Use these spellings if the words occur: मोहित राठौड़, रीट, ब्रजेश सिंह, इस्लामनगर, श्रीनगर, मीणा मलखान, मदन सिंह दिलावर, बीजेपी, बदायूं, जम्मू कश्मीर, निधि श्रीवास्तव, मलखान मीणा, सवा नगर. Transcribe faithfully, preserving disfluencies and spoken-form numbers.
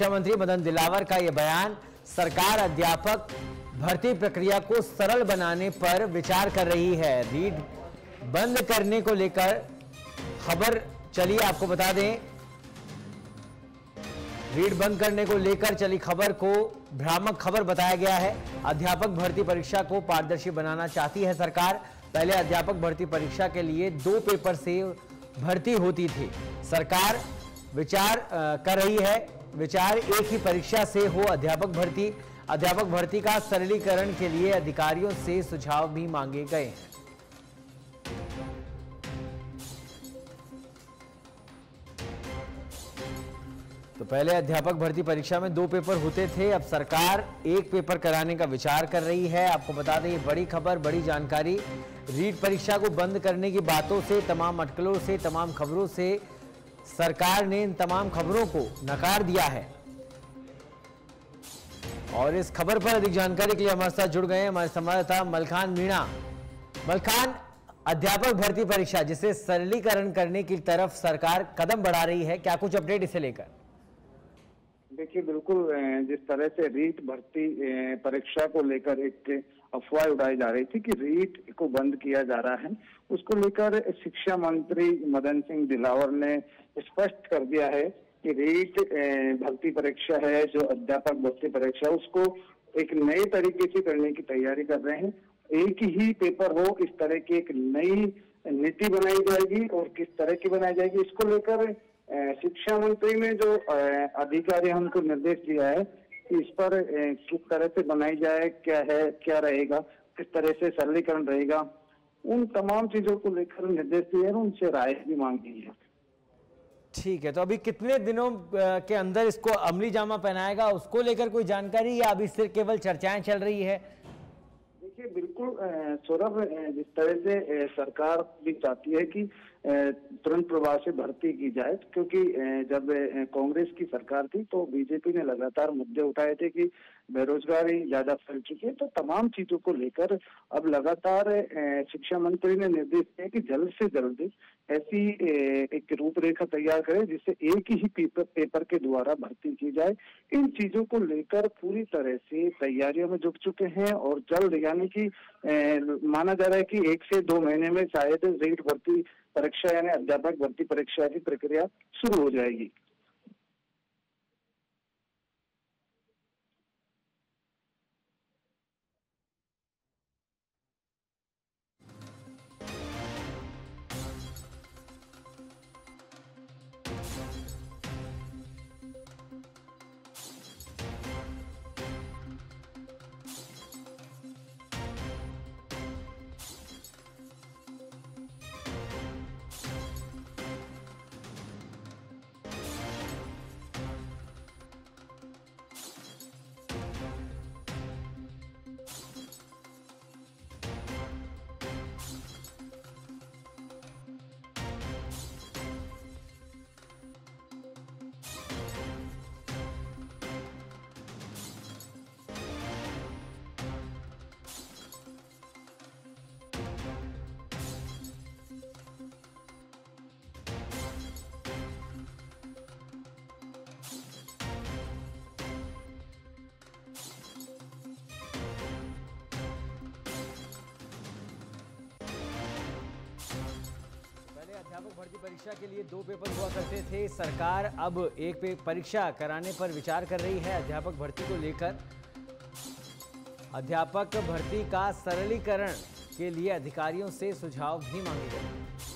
शिक्षा मंत्री मदन दिलावर का यह बयान। सरकार अध्यापक भर्ती प्रक्रिया को सरल बनाने पर विचार कर रही है। रीट बंद करने को लेकर खबर चली, आपको बता दें रीट बंद करने को लेकर चली खबर को भ्रामक खबर बताया गया है। अध्यापक भर्ती परीक्षा को पारदर्शी बनाना चाहती है सरकार। पहले अध्यापक भर्ती परीक्षा के लिए दो पेपर से भर्ती होती थी। सरकार विचार कर रही है, विचार एक ही परीक्षा से हो अध्यापक भर्ती। अध्यापक भर्ती का सरलीकरण के लिए अधिकारियों से सुझाव भी मांगे गए हैं। तो पहले अध्यापक भर्ती परीक्षा में दो पेपर होते थे, अब सरकार एक पेपर कराने का विचार कर रही है। आपको बता दें ये बड़ी खबर, बड़ी जानकारी। रीट परीक्षा को बंद करने की बातों से, तमाम अटकलों से, तमाम खबरों से सरकार ने इन तमाम खबरों को नकार दिया है। और इस खबर पर अधिक जानकारी के लिए हमारे साथ जुड़ गए हैं हमारे संवाददाता मलखान मीणा। मलखान, अध्यापक भर्ती परीक्षा जिसे सरलीकरण करने की तरफ सरकार कदम बढ़ा रही है, क्या कुछ अपडेट इसे लेकर? देखिए, बिल्कुल जिस तरह से रीट भर्ती परीक्षा को लेकर एक अफवाह उड़ाई जा रही थी कि रीट को बंद किया जा रहा है, उसको लेकर शिक्षा मंत्री मदन सिंह दिलावर ने स्पष्ट कर दिया है कि रीट भर्ती परीक्षा है, जो अध्यापक भर्ती परीक्षा उसको एक नए तरीके से करने की तैयारी कर रहे हैं। एक ही पेपर हो, इस तरह की एक नई नीति बनाई जाएगी और किस तरह की बनाई जाएगी इसको लेकर शिक्षा मंत्री ने जो अधिकारी हमको निर्देश दिया है कि इस पर किस तरह से बनाई जाए, क्या है, क्या रहेगा, किस तरह से सरलीकरण रहेगा, उन तमाम चीजों को लेकर निर्देश दिए हैं, उनसे राय भी मांगी है। ठीक है, तो अभी कितने दिनों के अंदर इसको अमली जामा पहनाएगा, उसको लेकर कोई जानकारी या अभी सिर्फ केवल चर्चाएं चल रही है? देखिए, बिल्कुल सौरभ, जिस तरह से सरकार भी चाहती है कि तुरंत प्रभाव से भर्ती की जाए, क्योंकि जब कांग्रेस की सरकार थी तो बीजेपी ने लगातार मुद्दे उठाए थे कि बेरोजगारी ज्यादा फैल चुकी है। तो तमाम चीजों को लेकर अब लगातार शिक्षा मंत्री ने निर्देश दिया कि जल्द से जल्द ऐसी एक रूपरेखा तैयार करें जिससे एक ही पेपर पेपर के द्वारा भर्ती की जाए। इन चीजों को लेकर पूरी तरह से तैयारियों में जुट चुके हैं और जल्द, यानी कि माना जा रहा है कि एक से दो महीने में शायद रीट भर्ती परीक्षा यानी अध्यापक भर्ती परीक्षा की प्रक्रिया शुरू हो जाएगी। अध्यापक भर्ती परीक्षा के लिए दो पेपर हुआ करते थे, सरकार अब एक पे परीक्षा कराने पर विचार कर रही है। अध्यापक भर्ती को लेकर, अध्यापक भर्ती का सरलीकरण के लिए अधिकारियों से सुझाव भी मांगे गए।